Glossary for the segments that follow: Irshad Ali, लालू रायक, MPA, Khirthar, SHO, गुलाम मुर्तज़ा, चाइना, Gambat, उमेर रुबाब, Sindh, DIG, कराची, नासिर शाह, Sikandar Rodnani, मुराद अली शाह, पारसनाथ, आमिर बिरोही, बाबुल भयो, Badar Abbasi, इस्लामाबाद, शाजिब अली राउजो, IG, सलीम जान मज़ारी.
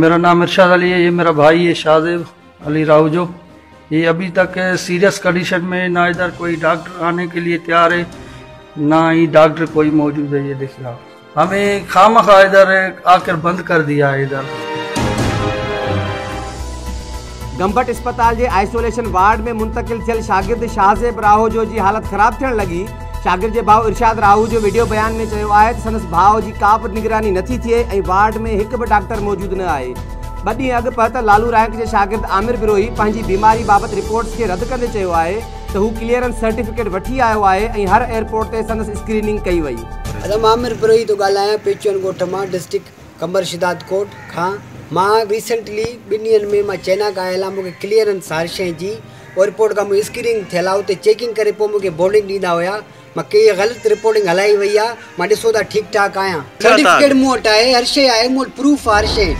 मेरा नाम इरशाद अली है, ये मेरा भाई है शाजिब अली राउजो। ये अभी तक सीरियस कंडीशन में ना इधर कोई डॉक्टर आने के लिए तैयार है, ना ही डॉक्टर कोई मौजूद है। ये देख रहा हमें खामखा इधर आकर बंद कर दिया है। इधर गंबट अस्पताल जे आइसोलेशन वार्ड में मुंतकिल थियल शागिर्द शाज़िब राहुजो जी हालत ख़राब थियण लॻी। शागिर्द जे भाउ इरशाद राहुजो वीडियो बयान में चयो आहे त संदसि भाउ जी का बि निगरानी नथी थिए ऐं वार्ड में हिकु बि डॉक्टर मौजूदु न आहे। ॿ ॾींहं अॻु पर त लालू रायक जे शागिर्द आमिर बिरोही पंहिंजी बीमारी बाबति रिपोर्ट्स खे रद्द कंदे चयो आहे त हू क्लीयरेंस सर्टिफिकेट वठी आयो आहे ऐं हर एयरपोर्ट ते संदसि स्क्रीनिंग कई वई। आमिर बिरोही थो ॻाल्हायां पेचन ॻोठ मां, डिस्ट्रिक्ट कमरशिदाद कोट खां। मां रिसेंटली ॿिनि ॾींहंनि में मां चाइना खां आयल आहियां, मूंखे क्लीयरेंस हर शइ जी एयरपोर्ट खां मूं स्क्रीनिंग थियल आहे, उते चेकिंग करे पोइ मूंखे बोर्डिंग ॾींदा हुया। मां कई ग़लति रिपोर्टिंग हलाई वई आहे, मां ॾिसो था ठीकु ठाक आहियां, सर्टिफिकेट मूं वटि आहे, हर शइ आहे मूं वटि, प्रूफ हर शइ।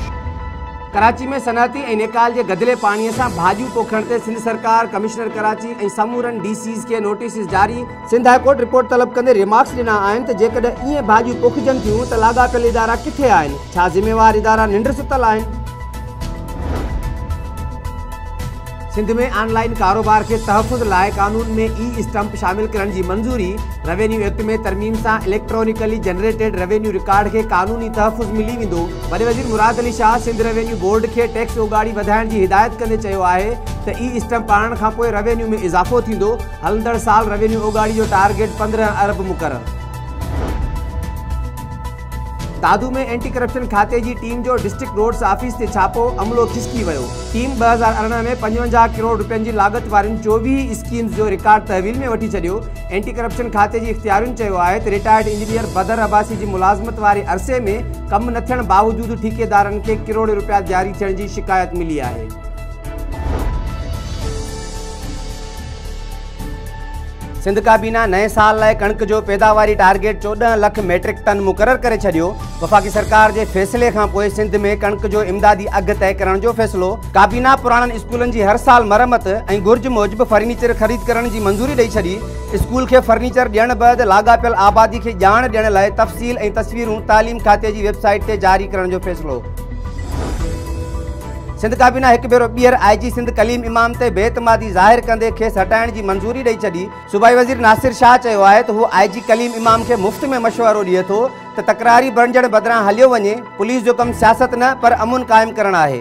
कराची में सनाती ऐं निकाल जे गदिले पाणीअ सां भाॼियूं पोखण ते सिंध सरकार, कमिश्नर कराची ऐं समूरनि डीसीज़ खे नोटिस जारी। सिंध हाईकोर्ट रिपोर्ट तलब कंदे रिमार्क्स ॾिना आहिनि त जेकॾहिं इएं भाॼियूं पोखजनि थियूं त लाॻापियल इदारा किथे आहिनि, छा ज़िम्मेवार इदारा निंड सुतल आहिनि। सिंध में ऑनलाइन कारोबार खे तहफ़ुज़ लाइ कानून में ई स्टम्प शामिलु करण जी मंज़ूरी। रेवेन्यू एक्ट में तरमीम सां इलेक्ट्रॉनिकली जनरेटेड रेवेन्यू रिकॉर्ड खे कानूनी तहफ़ुज़ मिली वेंदो। वॾे वज़ीर मुराद अली शाह सिंध रेवेन्यू बोर्ड खे टैक्स उगाड़ी वधाइण जी हिदायत कंदे चयो आहे त ई स्टम्प आणण खां पोइ रेवेन्यू में इज़ाफ़ो थींदो। हलंदड़ साल रेवेन्यू उगाड़ी जो टारगेट 15 अरब मुक़ररु। दादू में एंटी करप्शन खाते जी टीम जो डिस्ट्रिक्ट रोड्स ऑफिस ते छापो, अमलो खिसकी वियो। टीम 2018 में 55 करोड़ रुपयनि जी लागत वारनि 24 स्कीम्स जो रिकॉर्ड तहवील में वठी छॾियो। एंटी करप्शन खाते जी इख़्तियारुनि चयो आहे त रिटायर्ड इंजीनियर बदर अब्बासी जी मुलाज़मत वारे अरसे में कम न थियण बावजूद ठेकेदारनि खे किरोड़ रुपया जारी थियण जी शिकायत मिली आहे। सिंध काबीना नए साल लाइ कणिक जो पैदावारी टारगेट 14 लख मैट्रिक टन मुक़ररु करे छॾियो। वफ़ाक़ी सरकार जे फ़ैसिले खां पोइ सिंध में कणिक जो इमदादी अघु तय करण जो फ़ैसिलो। काबीना पुराणनि स्कूलनि जी हर साल मरमत ऐं घुर्ज मूजिबि फर्नीचर ख़रीद करण जी मंज़ूरी ॾेई छॾी। स्कूल खे फर्नीचर ॾियण बैदि लाॻापियल आबादी खे ॼाण ॾियण लाइ तफ़सील ऐं तस्वीरूं तालीम खाते जी वेबसाइट ते जारी करण जो फ़ैसिलो। सिंध काबीना हिकु भेरो ॿीहर IG सिंध कलीम इमाम ते बेतमादी ज़ाहिर कंदे खेसि हटाइण जी मंज़ूरी ॾेई छॾी। सूबाई वज़ीर नासिर शाह चयो आहे त हू IG कलीम इमाम खे मुफ़्त में मशवरो ॾिए थो त तकरारी बणजण बदिरां हलियो वञे। पुलिस जो कमु सियासत न पर अमुन क़ाइमु करणु आहे।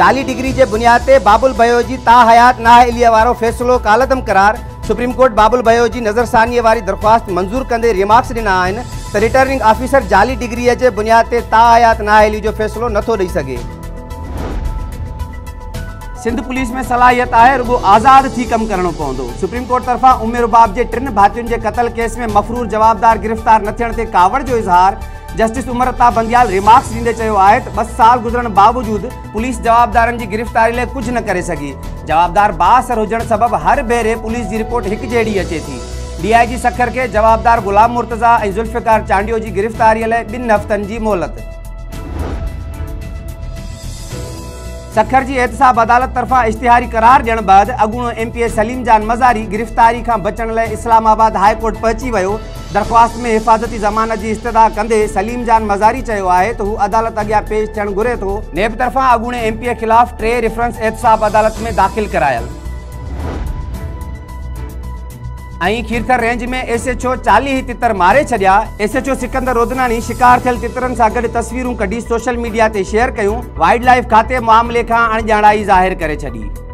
जाली डिग्री जे बुनियाद ते बाबुल भयो जी ताहयात नाअहलिया वारो फ़ैसिलो कालदम करार। सुप्रीम कोर्ट बाबुल भयो जी नज़रसानीअ वारी दरख़्वास्त मंज़ूर कंदे रिमार्क्स ॾिना आहिनि त रिटर्निंग ऑफिसर जाली डिग्रीअ जे बुनियाद ते ताहयात नाअहली जो फ़ैसिलो नथो ॾेई सघे। सिंध पुलिस में सलाहियत आहे रुगो आज़ाद थी कमु करणो पवंदो। सुप्रीम कोर्ट तरफ़ां उमेर रुबाब जे 3 भातियुनि जे क़तल केस में मफ़रूर जवाबदार गिरफ़्तार न थियण ते कावड़ जो इज़हार। जस्टिस उमर अता बंदियाल रिमार्क्स ॾींदे चयो आहे त 2 साल गुज़रण बावजूद पुलिस जवाबदारनि जी गिरफ़्तारी लाइ कुझु न करे सघी। जवाबदार बाअसर हुजण सबबि हर भेरे पुलिस जी रिपोर्ट हिकु जहिड़ी अचे थी। DIG सखर के जवाबदार गुलाम मुर्तज़ा ऐं ज़ुल्फ़िकार चांडियो जी गिरफ़्तारीअ लाइ 2 हफ़्तनि जी मोहलत। सखर जी एहतसाब अदालत तरफ़ां इश्तिहारी करार ॾियण बैदि अॻूणो MPA सलीम जान मज़ारी गिरफ़्तारी खां बचण लाइ इस्लामाबाद हाईकोर्ट पहुची वियो। दरख़्वास्त में हिफ़ाज़ती ज़मानत जी इस्तदा कंदे सलीम जान मज़ारी चयो आहे त हू अदालत अॻियां पेश थियणु घुरे थो। नेब तरफ़ां अॻूणे MPA ख़िलाफ़ु 3 रिफ़रेंस एहतसाब अदालत में दाख़िल करायल। खीरथर रेंज में SHO 40 तितर मारे छॾिया। SHO सिकंदर रोदनानी शिकार थियल तितरनि सां गॾु तस्वीरूं कढी सोशल मीडिया ते शेयर कयूं। वाइल्ड लाइफ खाते मामले खां अणॼाणाई ज़ाहिर करे छॾी।